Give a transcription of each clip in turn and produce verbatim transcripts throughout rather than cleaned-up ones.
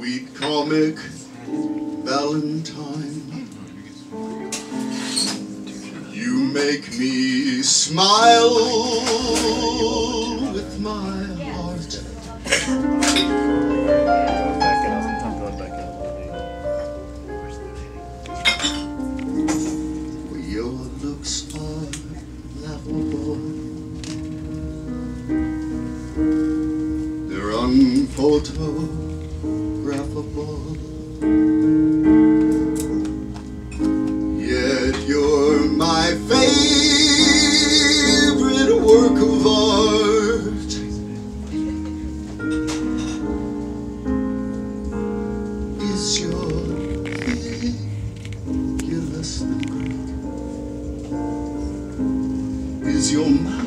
Sweet Comic Valentine, you make me smile with my heart. Your looks are laughable, unphotographable, yet you're my favorite work of art. Is your figure less than Greek? Is your mouth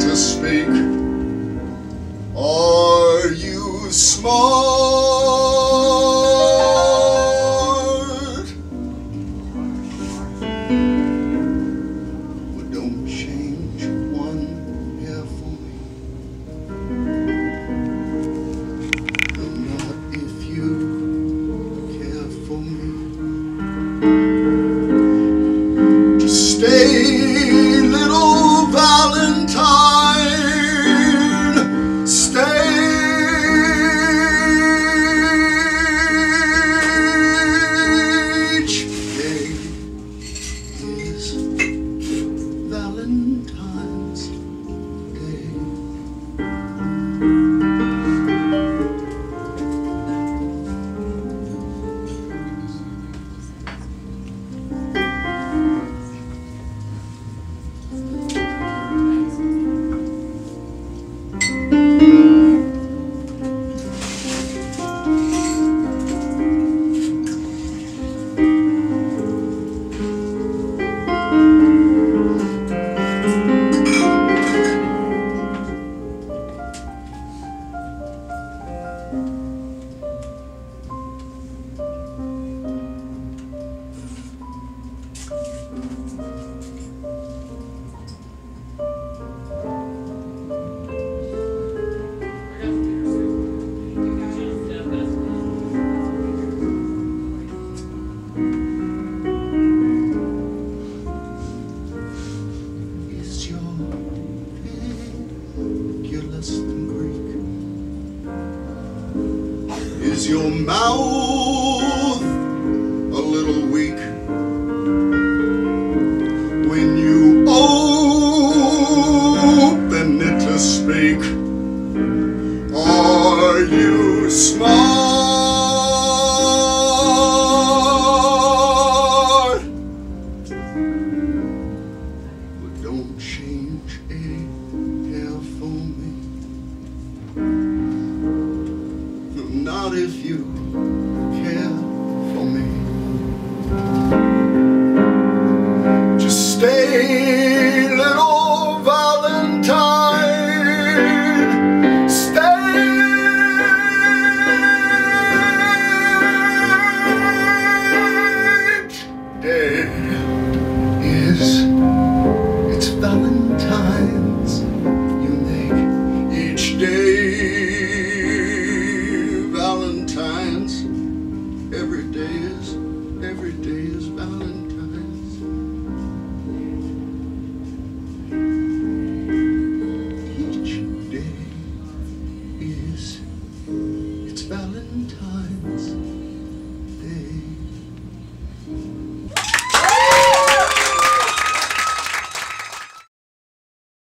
to speak? Are you smart? Well, don't change one hair for me, and not if you care for me. Just stay, little Valentine. Valentine's Day. Is your mouth a little weak when you open it to speak? Are you smart? But don't change a hair for me, not if you care for me. Just stay, little Valentine. Stay. Stay.